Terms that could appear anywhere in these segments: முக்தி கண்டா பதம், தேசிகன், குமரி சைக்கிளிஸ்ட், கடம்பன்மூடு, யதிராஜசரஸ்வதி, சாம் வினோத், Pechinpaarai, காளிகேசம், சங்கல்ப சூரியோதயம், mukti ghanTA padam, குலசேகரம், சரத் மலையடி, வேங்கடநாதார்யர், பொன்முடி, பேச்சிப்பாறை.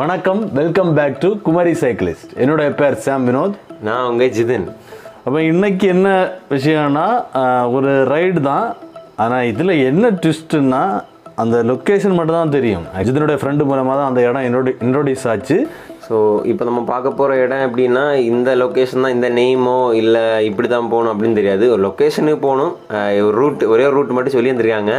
வணக்கம் welcome back to குமரி சைக்கிளிஸ்ட். என்னோட பேர் சாம் வினோத். நான் உங்க ஜிதன். அப்போ இன்னைக்கு என்ன விஷயம்னா ஒரு ரைடு தான். ஆனால் இதில் என்ன ட்விஸ்ட்டுன்னா அந்த லொக்கேஷன் மட்டும் தான் தெரியும். ஜிதனுடைய ஃப்ரெண்டு மூலமாக தான் அந்த இடம் இன்ட்ரோடியூஸ் ஆச்சு. ஸோ இப்போ நம்ம பார்க்க போகிற இடம் எப்படின்னா இந்த லொக்கேஷன் தான், இந்த நேமோ இல்லை இப்படி தான் போகணும் அப்படின்னு தெரியாது. ஒரு லொக்கேஷனுக்கு போகணும், ஒரு ரூட், ஒரே ரூட் மட்டும் சொல்லி வந்துருக்காங்க.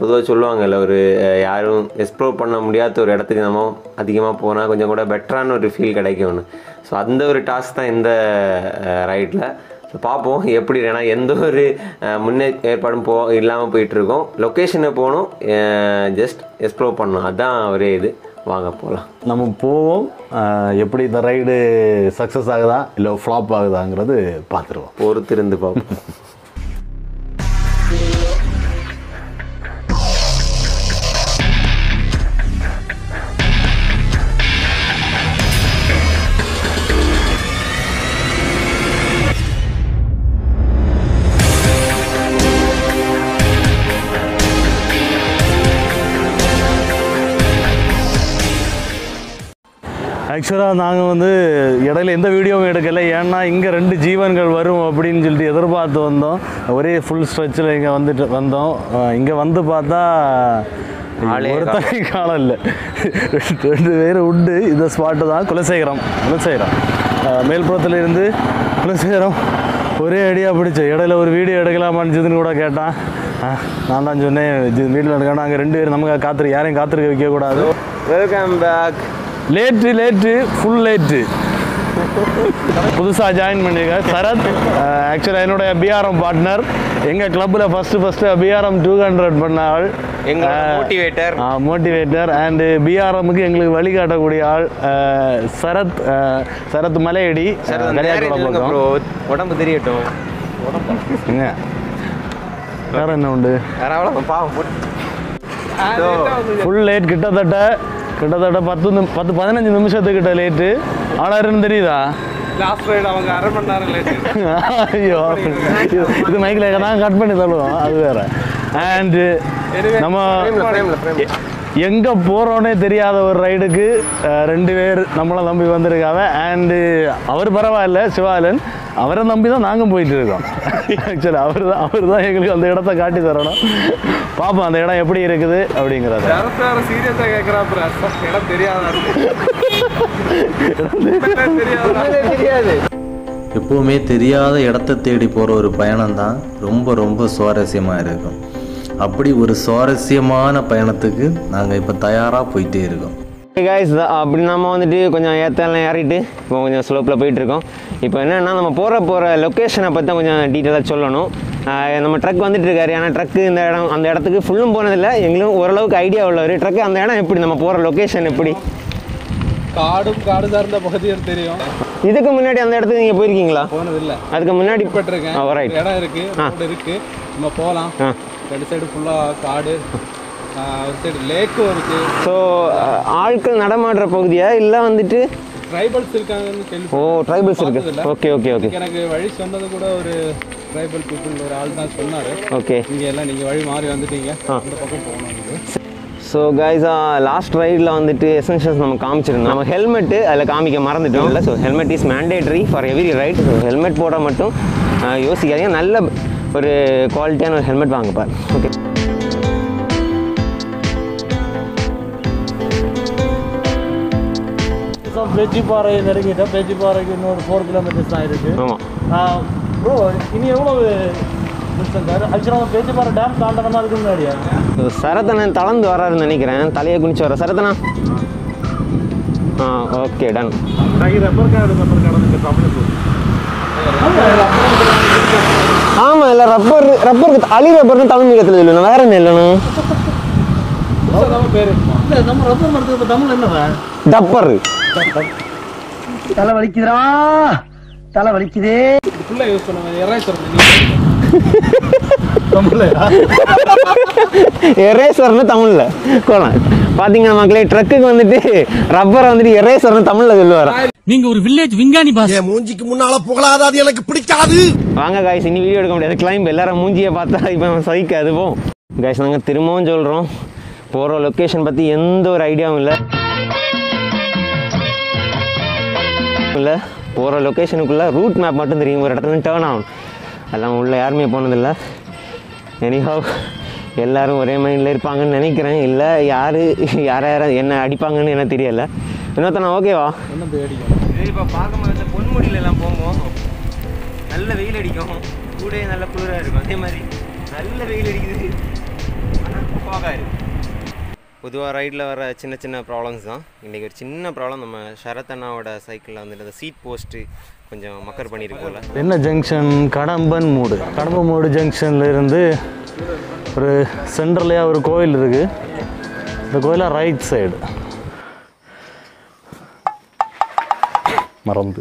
பொதுவாக சொல்லுவாங்கல்ல, ஒரு யாரும் எக்ஸ்ப்ளோர் பண்ண முடியாத ஒரு இடத்துக்கு நம்ம அதிகமாக போனால் கொஞ்சம் கூட பெட்டரான ஒரு ஃபீல் கிடைக்கும்னு. ஸோ அந்த ஒரு டாஸ்க் தான் இந்த ரைடில். ஸோ பார்ப்போம் எப்படி, ஏன்னா எந்த ஒரு முன்னே ஏற்பாடும் இல்லாமல் போயிட்டுருக்கோம். லொக்கேஷனை போகணும், ஜஸ்ட் எக்ஸ்ப்ளோர் பண்ணணும், அதுதான் ஒரே இது. வாங்க போகலாம், நம்ம போவோம். எப்படி இந்த ரைடு சக்ஸஸ் ஆகுதா இல்லை ஃப்ளாப் ஆகுதாங்கிறது பார்த்துருவோம், பொறுத்திருந்து பார்ப்போம். ஆக்சுவலாக நாங்கள் வந்து இடையில எந்த வீடியோவும் எடுக்கலை, ஏன்னா இங்கே ரெண்டு ஜீவன்கள் வரும் அப்படின்னு சொல்லிட்டு எதிர்பார்த்து வந்தோம். ஒரே ஃபுல் ஸ்ட்ரெச்சில் இங்கே வந்தோம். இங்கே வந்து பார்த்தா ஒருத்தனை காலம் இல்லை, ரெண்டு பேர் உண்டு. இந்த ஸ்பாட்டு தான் குலசேகரம் மேல்புறத்துலேருந்து குலசேகரம். ஒரே ஐடியா பிடிச்சி இடையில ஒரு வீடியோ எடுக்கலாமான்னு ஜிதுன்னு கூட கேட்டான். நான் தான் சொன்னேன் வீட்டில் எடுக்கணும், நாங்கள் ரெண்டு பேரும் நமக்கு யாரையும் காத்திருக்க வைக்கக்கூடாது. Welcome back. Late full late. புதுசாக ஜாயின் பண்ணியிருக்காரு சரத். ஆக்சுவலாக என்னுடைய பிஆர்எம் பார்ட்னர், எங்கள் கிளப்பில் ஃபஸ்ட்டு பிஆர்எம் 200 பண்ண ஆள், எங்கள் மோட்டிவேட்டர் அண்ட் பிஆர்எம்முக்கு எங்களுக்கு வழிகாட்டக்கூடிய ஆள் சரத். சரத் மலையடி உடம்பு தெரியட்டும். வேறு என்ன உண்டு? ஃபுல் லேட் கிட்டத்தட்ட 10-15 நிமிஷத்துக்கிட்ட லேட்டு. ஆனால் இருந்து தெரியுதா அவங்க அரை மணி நேரம் லேட்டு. ஐயோ, இது மைக்கில் தான் கட் பண்ணி தள்ளுவோம், அது வேற. அண்டு நம்ம எங்கே போகிறோன்னே தெரியாத ஒரு ரைடுக்கு ரெண்டு பேர் நம்மளை நம்பி வந்திருக்காங்க. அண்டு அவர் பரவாயில்ல, சிவாலன், அவரை நம்பி தான் நாங்கள் போயிட்டு இருக்கோம். ஆக்சுவலி அவர் தான் எங்களுக்கு அந்த இடத்த காட்டி தரணும். பார்ப்போம் அந்த இடம் எப்படி இருக்குது அப்படிங்கிறது. சீரியஸாக கேட்குறாப்புற இடம் தெரியாது. எப்போவுமே தெரியாத இடத்த தேடி போகிற ஒரு பயணம் தான் ரொம்ப ரொம்ப சுவாரஸ்யமாக இருக்கும். அப்படி ஒரு சுவாரஸ்யமான பயணத்துக்கு நாங்கள் இப்போ தயாராக போயிட்டே இருக்கோம். காய்ஸ் அப்படி நம்ம வந்துட்டு கொஞ்சம் ஏற்றலாம் ஏறிட்டு இப்போ கொஞ்சம் ஸ்லோப்பில் போயிட்டுருக்கோம். இப்போ என்னென்னா நம்ம போகிற லொக்கேஷனை பற்றி தான் கொஞ்சம் டீட்டெயிலாக சொல்லணும். நம்ம ட்ரக் வந்துட்டுருக்காரு, ஆனால் ட்ரக்கு இந்த இடம் அந்த இடத்துக்கு ஃபுல்லும் போனதில்லை, எங்களும் ஓரளவுக்கு ஐடியா உள்ளவர். ட்ரக்கு அந்த இடம் எப்படி, நம்ம போகிற லொக்கேஷன் எப்படி? காடு சார்ந்த பகுதியும் தெரியும். இதுக்கு முன்னாடி அந்த இடத்துக்கு நீங்கள் போயிருக்கீங்களா? போனதில்லை. அதுக்கு முன்னாடி போட்டிருக்கேன். இடம் இருக்குது, நம்ம போகலாம். ரெண்டு சைடு ஃபுல்லாக காடு, லேக்கும் இருக்குது. ஸோ ஆட்கள் நடமாடுற பகுதியாக இல்லை வந்துட்டு ட்ரைபல்ஸ் இருக்காங்கன்னு கேள்வி. ஓ, ட்ரைபல்ஸ் இருக்குது. Okay okay okay. எனக்கு வழி சொன்னது கூட ஒரு ட்ரைபல் பீப்புள் ஒரு ஆள் தான் சொன்னார். ஓகே, இங்கே எல்லாம் நீங்கள் வழி மாறி வந்துட்டீங்க, அந்த பக்கம் போகணும். ஸோ கைஸா லாஸ்ட் ரைடில் வந்துட்டு எசென்ஷியல்ஸ் நம்ம காமிச்சிருந்தோம். நம்ம ஹெல்மெட்டு அதில் காமிக்க மறந்துட்டோம் இல்லை. So helmet is mandatory for every right. So helmet போட மட்டும் யோசிக்காதீங்க, நல்ல ஒரு குவாலிட்டியான ஒரு ஹெல்மெட் வாங்கப்பார். ஓகே, பேச்சிப்பாறை நெருங்கிட்டோம். பேச்சிப்பாறைக்கு இன்னொரு 4 கிலோமீட்டர்ஸ் தான் இருக்குது. ஆமாம் ப்ரோ, இனி எவ்வளவு டிஸ்டன்ஸ் ஆகுது? ஆக்சுவலாக பேச்சிப்பாறை டேம் தாண்டனமாக இருக்கு முன்னாடியா. சரத்தனன் தளர்ந்து வராருன்னு நினைக்கிறேன், தலையை குனிச்சு வர சரத்தனா. ஆ ஓகே, டன். ஆமாம் இல்லை, ரப்பருக்கு அலி ரப்பர்னு தமிழ் மீடியத்தில் இல்லைண்ணா, வேற என்ன இல்லைண்ணா பேர். நம்ம ரப்பர் மரத்துக்கு தமிழ் என்னவா? டப்பர். தலை வலிக்குதுடா, தலை வலிக்குதே. எரேசர்னு தமிழ்ல கோலம் பாத்தீங்கன்னா மக்களே, ட்ரக்குக்கு வந்துட்டு ரப்பரை வந்துட்டு எரேசர்னு தமிழ்ல சொல்லுவாரா. நீங்க ஒரு வில்லேஜ் விஞ்ஞானி பாஸ். மூஞ்சிக்கு முன்னால புகழாதாது, எனக்கு பிடிக்காது. வாங்க காய்ஸ், இனி வீடியோ எடுக்க முடியாது கிளைம்ப். எல்லாரும் மூஞ்சியை பார்த்தா இப்ப சகிக்காது. போம் காய்ஸ், நாங்க திரும்பவும் சொல்றோம், போற லொகேஷன் பத்தி எந்த ஒரு ஐடியாவும் இல்லை. போகிற லொக்கேஷனுக்குள்ளே ரூட் மேப் மட்டும் தெரியும், ஒரு இடத்துல டேர்ன் ஆகணும். அதெல்லாம் உள்ளே யாருமே போனதில்லை. எனிஹவ் எல்லோரும் ஒரே மைண்டில் இருப்பாங்கன்னு நினைக்கிறேன். இல்லை யார் யாரை யாரை என்ன அடிப்பாங்கன்னு எனக்கு தெரியலை. இன்னொருத்தண்ணா ஓகேவா? ஒன்றும் போய் அடிக்கும். இது இப்போ பார்க்கும்போது பொன்முடியிலலாம் போகும், நல்ல வெயில் அடிக்கும், கூடே நல்ல குளிராக இருக்கும். அதே மாதிரி நல்ல வெயில் அடிக்குது, ஆனால் போகாது. பொதுவாக ரைடில் வர சின்ன சின்ன ப்ராப்ளம்ஸ் தான். இன்றைக்கி ஒரு சின்ன ப்ராப்ளம், நம்ம சரத்தண்ணாவோட சைக்கிளில் வந்துட்டு அந்த சீட் போஸ்ட்டு கொஞ்சம் மக்கர் பண்ணியிருக்கோம்ல. என்ன ஜங்ஷன்? கடம்பன்மூடு. கடம்பன்மூடு ஜங்ஷனில் இருந்து ஒரு சென்ட்ரலையாக ஒரு கோயில் இருக்குது. இந்த கோயிலாக ரைட் சைடு மறந்து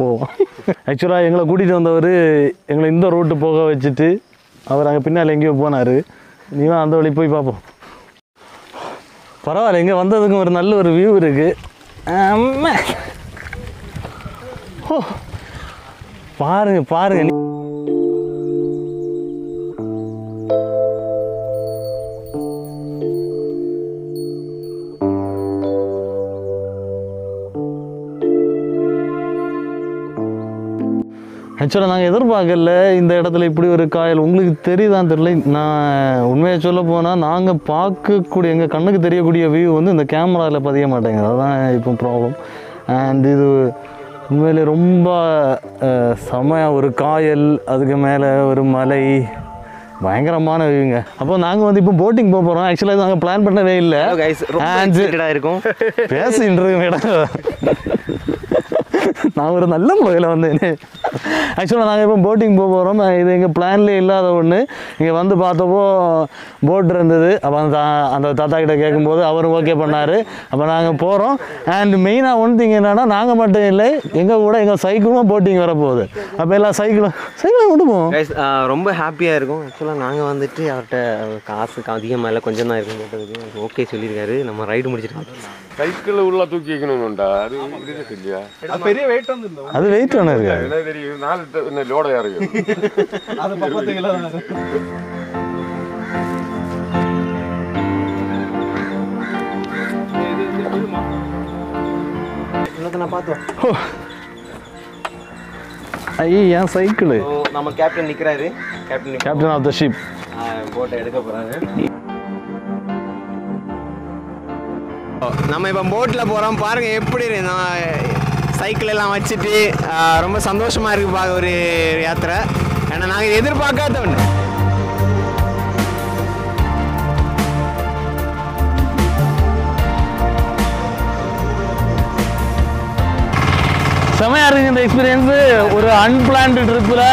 போவோம். ஆக்சுவலாக எங்களை கூட்டிகிட்டு வந்தவர் எங்களை இந்த ரூட்டு போக வச்சுட்டு அவர் அங்கே பின்னால் எங்கேயோ போனார். நீங்களும் அந்த வழி போய் பார்ப்போம். பரவாயில்ல, இங்கே வந்ததுக்கும் ஒரு நல்ல ஒரு வியூ இருக்குது. ஓ பாருங்க பாருங்க, ஆக்சுவலாக நாங்கள் எதிர்பார்க்கல இந்த இடத்துல இப்படி ஒரு காயல். உங்களுக்கு தெரியுதான்னு தெரியல. நான் உண்மையாக சொல்ல போனால் நாங்கள் பார்க்கக்கூடிய எங்கள் கண்ணுக்கு தெரியக்கூடிய வியூ வந்து இந்த கேமராவில் பதிய மாட்டேங்குது. அதுதான் இப்போ ப்ராப்ளம். அண்ட் இது உண்மையிலே ரொம்ப செமையாக ஒரு காயல், அதுக்கு மேலே ஒரு மலை, பயங்கரமான வியூங்க. அப்போ நாங்கள் வந்து இப்போ போட்டிங் போக போகிறோம். ஆக்சுவலாக நாங்கள் பிளான் பண்ணவே இல்லை. இருக்கும் பேசிட்டு மேடம், நான் ஒரு நல்ல முறையில் வந்தேன். ஆக்சுவலாக நாங்கள் இப்போ போட்டிங் போக போகிறோம். இது எங்கள் பிளான்லேயே இல்லாத ஒன்று. இங்கே வந்து பார்த்தப்போ போட் இருந்தது. அப்போ அந்த தாத்தா கிட்டே கேட்கும்போது அவரும் ஓகே பண்ணார். அப்போ நாங்கள் போகிறோம். அண்ட் மெயினாக ஒன்று திங்க என்னென்னா, நாங்கள் மட்டும் இல்லை, எங்கள் கூட எங்கள் சைக்கிளும் போட்டிங் வரப்போகுது. அப்போ எல்லா சைக்கிளும் கொண்டு போவோம். ரொம்ப ஹாப்பியாக இருக்கும். ஆக்சுவலாக நாங்கள் வந்துட்டு அவர்கிட்ட காசு அதிகமாக இல்லை, கொஞ்சம் தான் இருக்கும் கேட்டதுக்கு ஓகே சொல்லியிருக்காரு. நம்ம ரைடு முடிச்சிருக்கோம். சைக்கிள் உள்ள தூக்கி வைக்கணும்டா, அது பெரிய வெயிட் வந்துருந்தோம். அது வெயிட் ஒன்று இருக்காது. சைக்கிள் நம்ம கேப்டன் நிக்கிறாரு, captain of the ship. Photo எடுக்க போறாங்க. நம்ம இப்ப போட்ல போறோம். பாருங்க எப்படி இருக்கு. சைக்கிள் எல்லாம் வச்சுட்டு ரொம்ப சந்தோஷமாக இருக்குது பார்க்க ஒரு யாத்திரை. ஏன்னா நாங்கள் இது எதிர்பார்க்காத ஒன்று. செமையாக இருக்குது இந்த எக்ஸ்பீரியன்ஸு. ஒரு அன்பிளான்டு ட்ரிப்பில்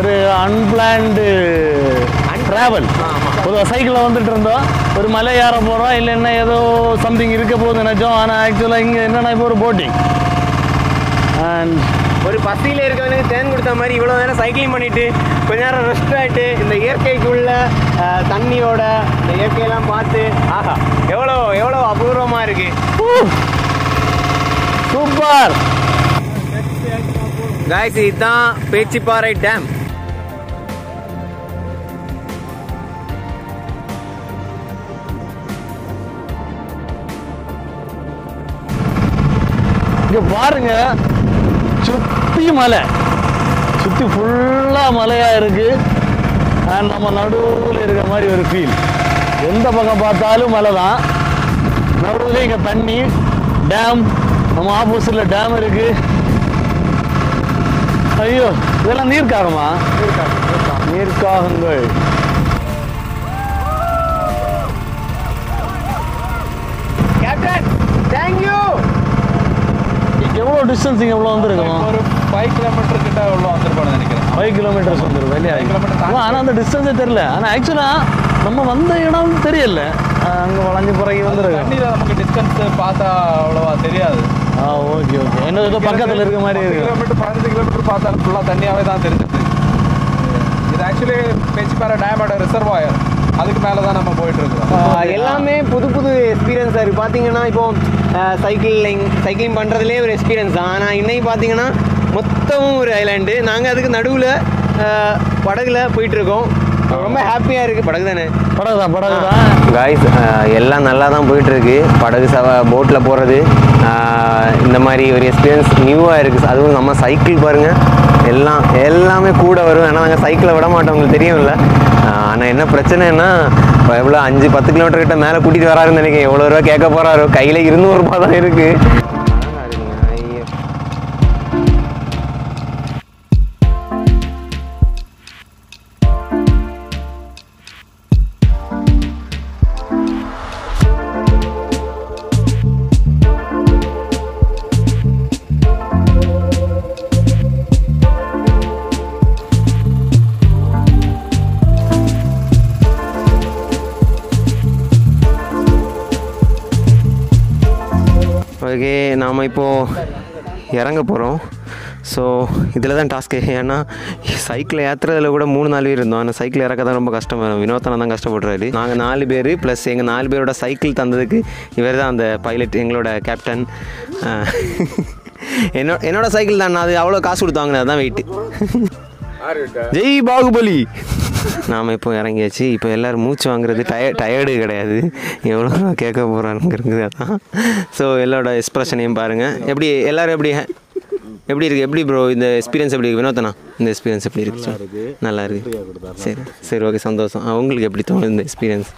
ஒரு அன்பிளான்டு ட்ராவல். பொதுவாக சைக்கிளில் வந்துட்டு இருந்தோம், ஒரு மலை ஏற போகிறோம், இல்லைன்னா ஏதோ சம்திங் இருக்க போகுது நினச்சோம். ஆனால் ஆக்சுவலாக இங்கே என்னென்னா இப்போ ஒரு போட்டிங். ஒரு பசியில் இருக்கவனுக்கு தேன் கொடுத்த மாதிரி இவ்வளோ நேரம் சைக்கிளிங் பண்ணிவிட்டு கொஞ்ச நேரம் ரெஸ்ட் ஆகிட்டு இந்த இயற்கைக்கு உள்ள தண்ணியோட இந்த இயற்கையெல்லாம் பார்த்து ஆஹா எவ்வளோ அபூர்வமாக இருக்குது. சூப்பர் காய்ஸ், இதுதான் பேச்சிப்பாறை டேம். இங்கே பாருங்க, சுற்றி மலை, சுற்றி ஃபுல்லாக மலையாக இருக்குது. அண்ட் நம்ம நடுவில் இருக்கிற மாதிரி ஒரு ஃபீல். எந்த பக்கம் பார்த்தாலும் மலை தான். நடுவில் இங்கே தண்ணி, டேம், நம்ம ஆப்போசிட்டில் டேம் இருக்குது. ஐயோ இதெல்லாம் நீர்க்காகமா? நீர்க்காகங்கள். Captain thank you. எவ்வளோ டிஸ்டன்ஸ் இங்கே எவ்வளோ வந்துருக்கும்? ஒரு 5 கிலோமீட்டர் கிட்ட எவ்வளோ வந்துருப்பான்னு நினைக்கிறேன். 5 கிலோமீட்டர்ஸ் வந்துருக்கும் இல்லையா? 5 கிலோமீட்டர். ஆனால் அந்த டிஸ்டன்ஸே தெரில. ஆனால் ஆக்சுவலாக நம்ம வந்த இடம் தெரியல, அங்கே வளைஞ்சு பிறகு வந்துருக்கோம். கண்டிப்பாக நமக்கு டிஸ்டன்ஸு பார்த்தா அவ்வளோவா தெரியாது. ஆ ஓகே ஓகே. என்ன ஏதோ பக்கத்தில் இருக்க மாதிரி இருக்குது. 15 கிலோமீட்டர் பார்த்தாலும் ஃபுல்லாக தண்ணியாகவே தான் தெரிஞ்சிருக்கு. இது ஆக்சுவலி பேச்சிப்பாறை டேமோட ரிசர்வாயர். அதுக்கு மேலே தான் நம்ம போயிட்டுருக்கோம். எல்லாமே புது புது எக்ஸ்பீரியன்ஸாக இருக்குது. பார்த்தீங்கன்னா இப்போது சைக்கிளிங் பண்ணுறதுலேயே ஒரு எக்ஸ்பீரியன்ஸ் தான். ஆனால் இன்னைக்கு பார்த்தீங்கன்னா மொத்தமும் ஒரு ஐலாண்டு. நாங்கள் அதுக்கு நடுவில் படகுல போயிட்டுருக்கோம். गाइस எல்லாம் நல்லா தான் போயிட்டு இருக்கு படகு போட்ல போறது இந்த மாதிரி ஒரு எக்ஸ்பீரியன்ஸ் நியூவா இருக்கு அதுவும் நம்ம சைக்கிள் பாருங்க எல்லாம் எல்லாமே கூட வரும் انا நாங்க சைக்கிளை விட மாட்டோம் உங்களுக்கு தெரியும்ல انا என்ன பிரச்சனைனா எவ்வளவு 5-10 கிலோமீட்டர் கிட்ட மேல கூட்டிட்டு வராருன்னு நினைக்கிறேன் எவ்வளவு ரூபாய் கேட்க போறாரோ கையில 200 ரூபாய் தான் இருக்கு ஓகே நாம இப்போ இறங்க போறோம் சோ இதல தான் டாஸ்க் ஏன்னா சைக்கிள் ஏற்றதுல கூட 3-4 பேர் இருந்தோம் انا சைக்கிள் ஏறக்க தான் ரொம்ப கஷ்டமா இருக்கு வினோதனா தான் கஷ்டப்படுறாரு நாங்க 4 பேர் + எங்க 4 பேரோட சைக்கிள் தந்ததுக்கு இவர் தான் அந்த பைலட் எங்களோட கேப்டன் என்னோட சைக்கிள் தான் அது அவ்வளவு காசு கொடுத்து வாங்குனது அதான் வெயிட் ஜெய் பாகுபலி நாம இப்போ இறங்கியாச்சு இப்போ எல்லாரும் மூச்சு வாங்குறது டயர்டு கிடையாது எவ்வளோ கேட்க போகிறானுங்கிறது அதான் ஸோ எல்லாரோட எக்ஸ்ப்ரெஷனையும் பாருங்கள் எப்படி எல்லோரும் எப்படி இருக்குது எப்படி ப்ரோ இந்த எக்ஸ்பீரியன்ஸ் எப்படி இருக்குது வினோதனா இந்த எக்ஸ்பீரியன்ஸ் எப்படி இருக்கு நல்லா இருக்குது சரி சரி ஓகே சந்தோஷம் உங்களுக்கு எப்படி தோணுது இந்த எக்ஸ்பீரியன்ஸ்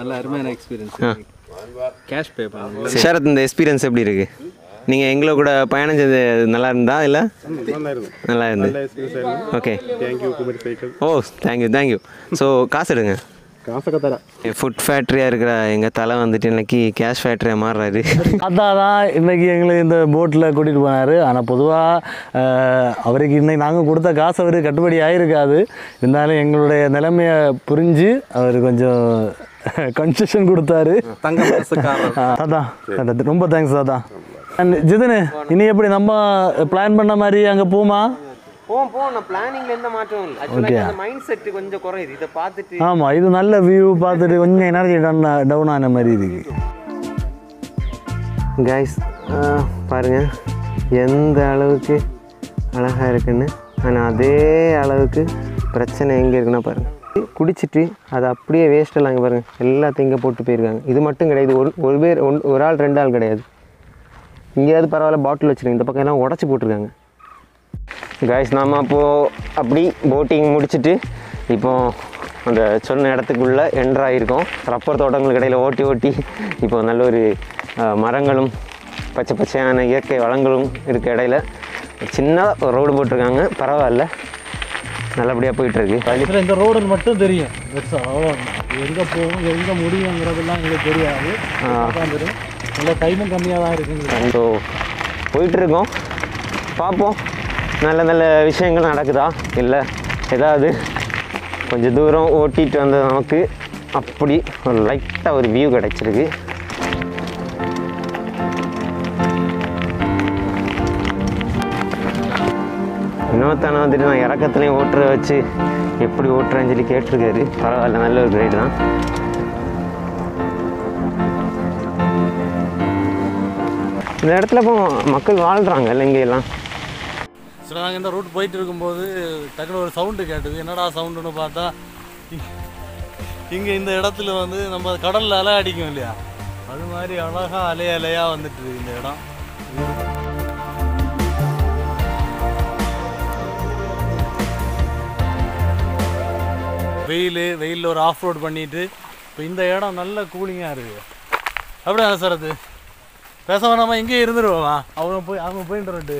நல்ல அருமையான எக்ஸ்பீரியன்ஸ் கேஷ் பே பண்ணுங்க சரத் இந்த எக்ஸ்பீரியன்ஸ் எப்படி இருக்குது நீங்கள் எங்களை கூட பயணம் செஞ்சது நல்லா இருந்தா இல்லை நல்லா இருந்து ஓகே தேங்க்யூ குமரி சைக்கிள் ஓ தேங்க்யூ தேங்க்யூ ஸோ காசு எடுங்க காசுக்கு தர ஃபுட் ஃபேக்ட்ரியாக இருக்கிற எங்கள் தலை வந்துட்டு இன்னைக்கு கேஷ் ஃபேக்ட்ரியாக மாறுறாரு அதான் இன்னைக்கு எங்களுக்கு இந்த போட்டில் கூட்டிகிட்டு போனார் ஆனால் பொதுவாக அவருக்கு இன்னைக்கு நாங்கள் கொடுத்த காசு அவருக்கு கட்டுப்படி ஆகிருக்காது இருந்தாலும் எங்களுடைய நிலைமையை புரிஞ்சு அவர் கொஞ்சம் கன்செஷன் கொடுத்தாரு தங்க அதான் ரொம்ப தேங்க்ஸ் அதான் ஜிதனு இனி எப்படி நம்ம பிளான் பண்ண மாதிரி அங்கே போமா போவோம் நான் பிளானிங்ல எந்த மாற்றமும் இல்லை एक्चुअली அந்த மைண்ட் செட் கொஞ்சம் குறையுது இத பார்த்துட்டு ஆமா இது நல்ல வியூ பார்த்துட்டு கொஞ்சம் எனர்ஜி டவுன் ஆன மாதிரி இருக்கு गाइस பாருங்க எந்த அளவுக்கு அழகா இருக்குன்னு ஆனா அதே அளவுக்கு பிரச்சனை எங்க இருக்குன்னா பாருங்க குடிச்சிட்டு அது அப்படியே வேஸ்ட் எல்லாம் பாருங்க எல்லாத்தையும் இங்க போட்டு போயிருக்காங்க இது மட்டும் கிடையாது ஒரு பேர் ஒரு ஆள் ரெண்டு ஆள் கிடையாது இங்கேயாவது பரவாயில்ல பாட்டில் வச்சுருக்கேன் இந்த பக்கம் எல்லாம் உடச்சி போட்டிருக்காங்க காய்ஸ் நாம் அப்போது அப்படி போட்டிங் முடிச்சுட்டு இப்போது அந்த சொன்ன இடத்துக்குள்ளே என்ட்ரு ஆகியிருக்கோம் ரப்பர் தோட்டங்களுக்கு இடையில் ஓட்டி ஓட்டி இப்போது நல்ல ஒரு மரங்களும் பச்சை பச்சையான இயற்கை வளங்களும் இருக்க இடையில் சின்னதாக ஒரு ரோடு போட்டிருக்காங்க பரவாயில்ல நல்லபடியாக போயிட்டுருக்கு இந்த ரோடு மட்டும் தெரியும் எங்கே போகும் எங்கே முடியுங்கிறதுலாம் எங்களுக்கு தெரியாது நல்லா டைமும் கம்மியாக தான் இருக்குங்க ஸோ போயிட்டுருக்கோம் பார்ப்போம் நல்ல நல்ல விஷயங்கள் நடக்குதா இல்லை ஏதாவது கொஞ்சம் தூரம் ஓட்டிகிட்டு வந்தது நமக்கு அப்படி ஒரு லைட்டாக ஒரு வியூ கிடச்சிருக்கு இன்னொருத்தான வந்துட்டு நான் இறக்கத்துலேயும் ஓட்டுற வச்சு எப்படி ஓட்டுறேன்னு சொல்லி கேட்டிருக்காரு பரவாயில்ல நல்ல ஒரு கிரேட் தான் இந்த இடத்துல இப்போ மக்கள் வாழ்கிறாங்க இல்லைங்க எல்லாம் சில நாங்கள் இந்த ரூட் போயிட்டு இருக்கும்போது டக்குனு ஒரு சவுண்டு கேட்டுது என்னடா சவுண்டுன்னு பார்த்தா இங்கே இந்த இடத்துல வந்து நம்ம கடலில் அலை அடிக்கும் இல்லையா அது மாதிரி அழகாக அலை அலையாக வந்துட்டு இந்த இடம் வெயிலில் ஒரு ஆஃப் ரோட் பண்ணிட்டு இப்போ இந்த இடம் நல்ல கூலிங்காக இருக்குது அப்படியா சார் அது பேச வேணாமா இங்கேயே இருந்துருவோமா அவங்க போய் அவங்க போயிட்டு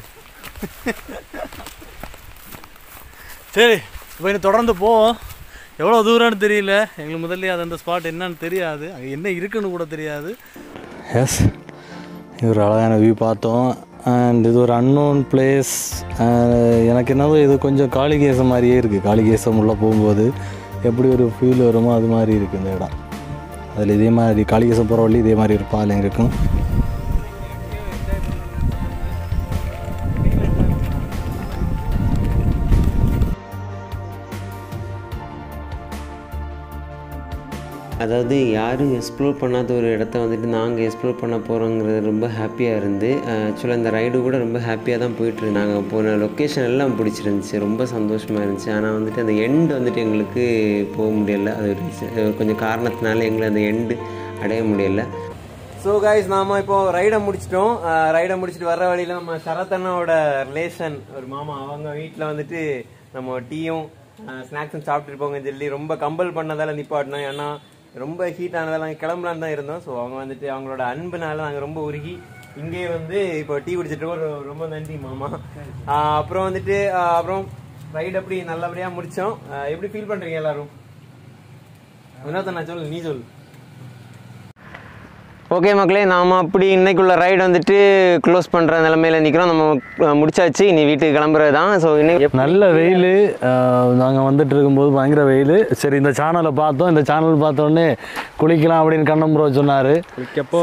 சரி இப்போ இன்னும் தொடர்ந்து போவோம் எவ்வளோ தூரம்னு தெரியல எங்களுக்கு முதல்ல அது அந்த ஸ்பாட் என்னன்னு தெரியாது அங்கே என்ன இருக்குன்னு கூட தெரியாது எஸ் இது ஒரு அழகான வியூ பார்த்தோம் அண்ட் இது ஒரு அன்னோன் பிளேஸ் எனக்கு என்னவோ இது கொஞ்சம் காளிகேசம் மாதிரியே இருக்குது காளிகேசம் உள்ளே போகும்போது எப்படி ஒரு ஃபீல் வருமோ அது மாதிரி இருக்குது இந்த இடம் அதில் இதே மாதிரி காளிகேசம் போகிற வழி இதே மாதிரி ஒரு பாலம் இருக்கும் அதாவது யாரும் எக்ஸ்ப்ளோர் பண்ணாத ஒரு இடத்த வந்துட்டு நாங்கள் எக்ஸ்ப்ளோர் பண்ண போகிறோங்கிறது ரொம்ப ஹாப்பியாக இருந்து. ஆக்சுவலாக இந்த ரைடு கூட ரொம்ப ஹாப்பியாக தான் போயிட்டு நாங்கள் போன லொக்கேஷன் எல்லாம் பிடிச்சிருந்துச்சி, ரொம்ப சந்தோஷமாக இருந்துச்சு. ஆனால் வந்துட்டு அந்த எண்டு வந்துட்டு எங்களுக்கு போக முடியலை, அது கொஞ்சம் காரணத்தினால எங்களை அந்த எண்டு அடைய முடியலை. ஸோ காய்ஸ் நாம இப்போ ரைடை முடிச்சிட்டோம். ரைடை முடிச்சுட்டு வர்ற வழியில் நம்ம சரத்தனோட ரிலேஷன் ஒரு மாமா அவங்க வீட்டில் வந்துட்டு நம்ம டீயும் ஸ்நாக்ஸும் சாப்பிட்டுட்டு போங்கன்னு சொல்லி ரொம்ப கம்பல் பண்ணதால் நிப்பாட்டினோம். ஏன்னா ரொம்ப ஹீட் ஆனதால் கிளம்பலான்னு தான் இருந்தோம். ஸோ அவங்க வந்துட்டு அவங்களோட அன்புனால நாங்கள் ரொம்ப உருகி இங்கேயே வந்து இப்போ டீ குடிச்சிட்டு ரொம்ப நன்றி மாமா. அப்புறம் வந்துட்டு அப்புறம் ரைடு அப்படி நல்லபடியாக முடித்தோம். எப்படி ஃபீல் பண்ணுறீங்க எல்லாரும்? வினோதன் நான் சொல்லு, நீ சொல்லு. ஓகே மக்களே, நாம் அப்படி இன்றைக்குள்ள ரைடு வந்துட்டு க்ளோஸ் பண்ணுற நிலமையில் நிற்கிறோம். நம்ம முடிச்சாச்சு, இனி வீட்டுக்கு கிளம்புறது தான். ஸோ இன்னைக்கு நல்ல வெயில், நாங்கள் வந்துட்டு இருக்கும்போது பயங்கர வெயில். சரி இந்த சேனலை பார்த்தோம், இந்த சேனல் பார்த்தோன்னே குளிக்கலாம் அப்படின்னு கண்ணம்புரோ சொன்னார்.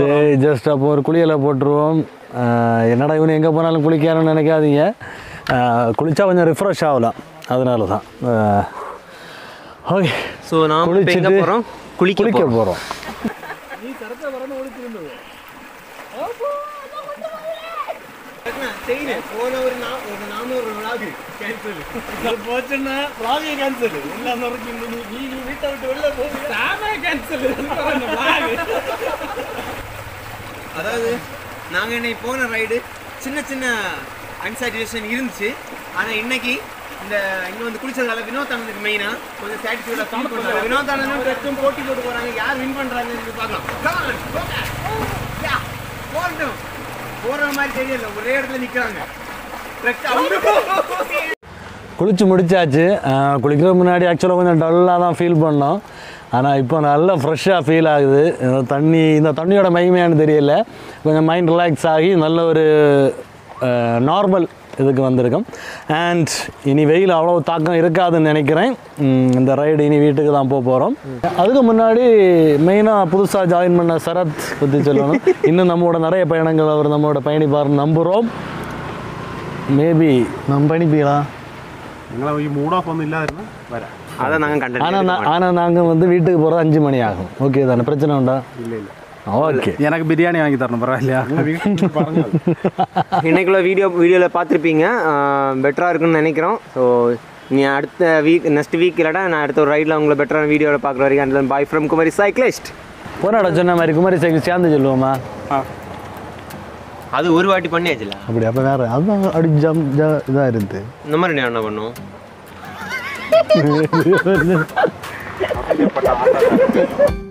சரி ஜஸ்ட் அப்போ ஒரு குளியலை போட்டுருவோம். என்னடா இவனு எங்கே போனாலும் குளிக்கணும்னு நினைக்காதீங்க, குளித்தா கொஞ்சம் ரிஃப்ரெஷ் ஆகலாம், அதனால தான். ஓகே ஸோ நான் குளிச்சுட்டு போகிறோம், குளிக்க போகிறோம். அதாவது நாங்க இன்னைக்கு போன ரைடு சின்ன சின்ன அன்சாட்டிஸ்ஃபேக்ஷன் இருந்துச்சு. ஆனா இன்னைக்கு இந்த இங்க வந்து குளிச்சதால வினோதானனுக்கு மெயினா கொஞ்சம் சாட்டிஸ்ஃபைடா ஃபீல் பண்றாங்க. வினோதானனும் ரெண்டும் போட்டி போட்டு போறாங்க, யார் வின் பண்றாங்கன்னு பார்க்கலாம். யா போறோம் போற மாதிரி தெரியல, ஒரே இடத்துல நிக்கறாங்க. குளிச்சு முடிச்சாச்சு. குளிக்கிறதுக்கு முன்னாடி ஆக்சுவலாக கொஞ்சம் டல்லாக தான் ஃபீல் பண்ணோம். ஆனால் இப்போ நல்லா ஃப்ரெஷ்ஷாக ஃபீல் ஆகுது. இந்த தண்ணியோட மகிமையானு தெரியல, கொஞ்சம் மைண்ட் ரிலாக்ஸ் ஆகி நல்ல ஒரு நார்மல் இதுக்கு வந்திருக்கும். அண்ட் இனி வெயில் அவ்வளோ தாக்கம் இருக்காதுன்னு நினைக்கிறேன். இந்த ரைடு இனி வீட்டுக்கு தான் போக போகிறோம். அதுக்கு முன்னாடி மெயினாக புதுசாக ஜாயின் பண்ண சரத் பற்றி சொல்லணும். இன்னும் நம்மளோட நிறைய பயணங்கள் அவர் நம்மளோட பயணிப்பாருன்னு நம்புகிறோம். மேபி நம்ம பயணிப்பீங்களா? ஆனால் நாங்கள் வந்து வீட்டுக்கு போகிறது 5 மணி ஆகும். ஓகே தானே, பிரச்சனை உண்டா? இல்லை இல்லை. ஓகே எனக்கு பிரியாணி வாங்கி தரணும், பரவாயில்லையா? இன்னைக்குள்ள வீடியோவில் பார்த்துருப்பீங்க, பெட்டராக இருக்குன்னு நினைக்கிறோம். ஸோ நீ அடுத்த வீக் நெக்ஸ்ட் வீக் இல்லைடா நான் அடுத்த ஒரு ரைடில் உங்களை பெட்டரான வீடியோவில் பார்க்குற வரைக்கும் and bye from Kumari cyclist. போனாடா சொன்ன மாதிரி குமரி சைக்கிள் சேர்ந்து சொல்லுவோமா? அது ஒரு வாட்டி பண்ணியாச்சுல அப்படி. அப்போ வேறு அதுதான் அப்படி ஜம் இதாக இருந்து இந்த மாதிரி நான் என்ன பண்ணும்